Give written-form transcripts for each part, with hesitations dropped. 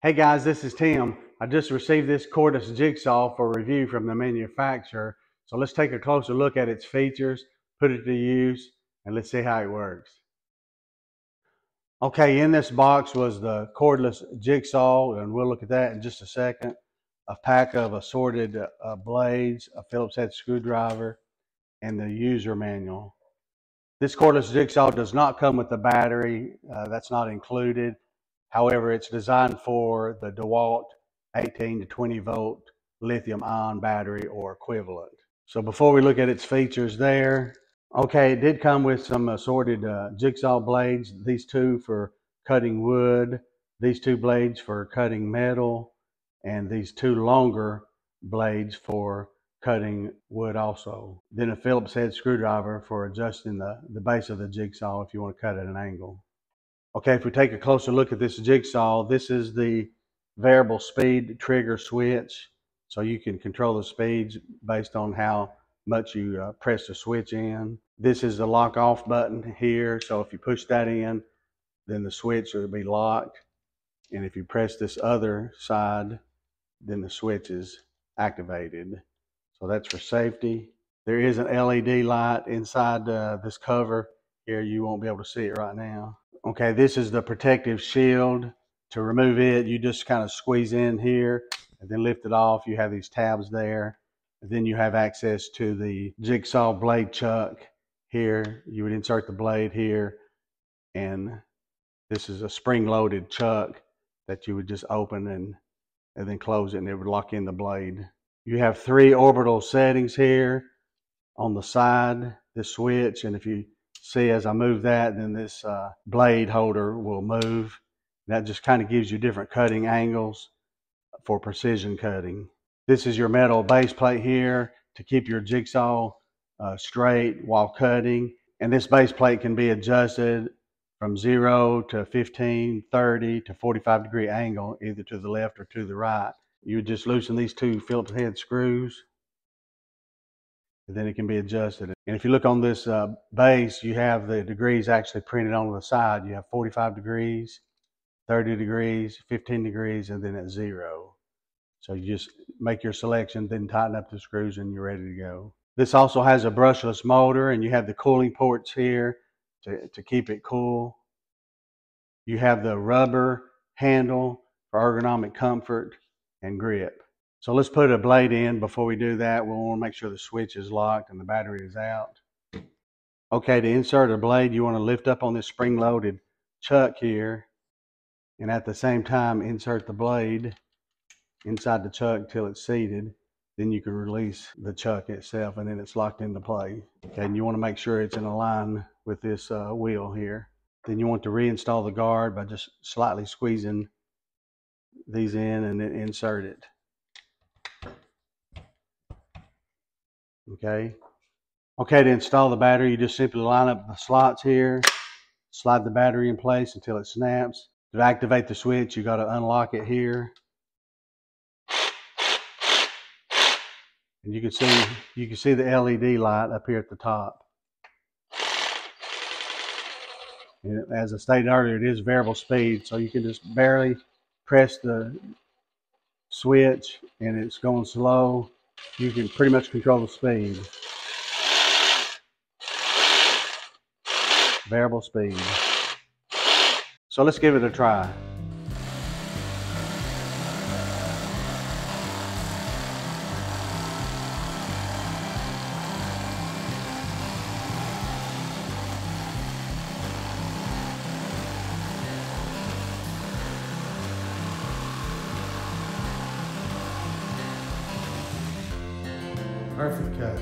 Hey guys, this is Tim. I just received this cordless jigsaw for review from the manufacturer. So let's take a closer look at its features, put it to use, and let's see how it works. Okay, in this box was the cordless jigsaw, and we'll look at that in just a second. A pack of assorted blades, a Phillips head screwdriver, and the user manual. This cordless jigsaw does not come with the battery. That's not included. However, it's designed for the DeWalt 18 to 20 volt lithium ion battery or equivalent. So before we look at its features there, okay, it did come with some assorted jigsaw blades, these two for cutting wood, these two blades for cutting metal, and these two longer blades for cutting wood also. Then a Phillips head screwdriver for adjusting the base of the jigsaw if you want to cut at an angle. Okay, if we take a closer look at this jigsaw, this is the variable speed trigger switch. So you can control the speeds based on how much you press the switch in. This is the lock off button here. So if you push that in, then the switch will be locked. And if you press this other side, then the switch is activated. So that's for safety. There is an LED light inside this cover here. You won't be able to see it right now. Okay, this is the protective shield. To remove it, you just kind of squeeze in here and then lift it off. You have these tabs there. And then you have access to the jigsaw blade chuck here. You would insert the blade here, and this is a spring-loaded chuck that you would just open and then close it, and it would lock in the blade. You have three orbital settings here on the side, this switch, and if you see, as I move that, then this blade holder will move. That just kind of gives you different cutting angles for precision cutting. This is your metal base plate here to keep your jigsaw straight while cutting. And this base plate can be adjusted from 0 to 15, 30 to 45 degree angle, either to the left or to the right. You just loosen these two Phillips head screws, and then it can be adjusted. And if you look on this base, you have the degrees actually printed on the side. You have 45 degrees, 30 degrees, 15 degrees, and then at 0. So you just make your selection, then tighten up the screws, and you're ready to go. This also has a brushless motor, and you have the cooling ports here to keep it cool. You have the rubber handle for ergonomic comfort and grip. So let's put a blade in. Before we do that, we'll want to make sure the switch is locked and the battery is out. Okay, to insert a blade, you want to lift up on this spring-loaded chuck here, and at the same time insert the blade inside the chuck till it's seated. Then you can release the chuck itself, and then it's locked into play. Okay, and you want to make sure it's in a line with this wheel here. Then you want to reinstall the guard by just slightly squeezing these in and then insert it. Okay, to install the battery, you just simply line up the slots here, slide the battery in place until it snaps. To activate the switch, you got to unlock it here, and you can see the LED light up here at the top. And as I stated earlier, it is variable speed, so you can just barely press the switch and it's going slow. You can pretty much control the speed. Variable speed. So let's give it a try. Perfect cut.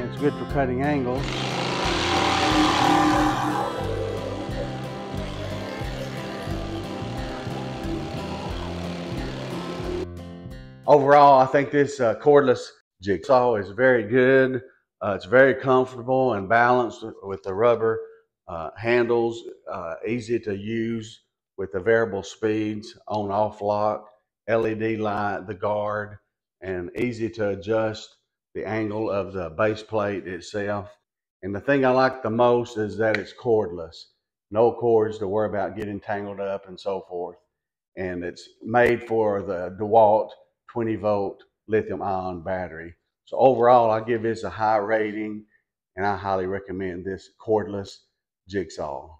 It's good for cutting angles. Overall, I think this cordless jigsaw is very good. It's very comfortable and balanced with the rubber handles, easy to use with the variable speeds, on-off lock, LED light, the guard, and easy to adjust the angle of the base plate itself. And the thing I like the most is that it's cordless. No cords to worry about getting tangled up and so forth. And it's made for the DeWalt 20-volt lithium-ion battery. So overall, I give this a high rating, and I highly recommend this cordless jigsaw.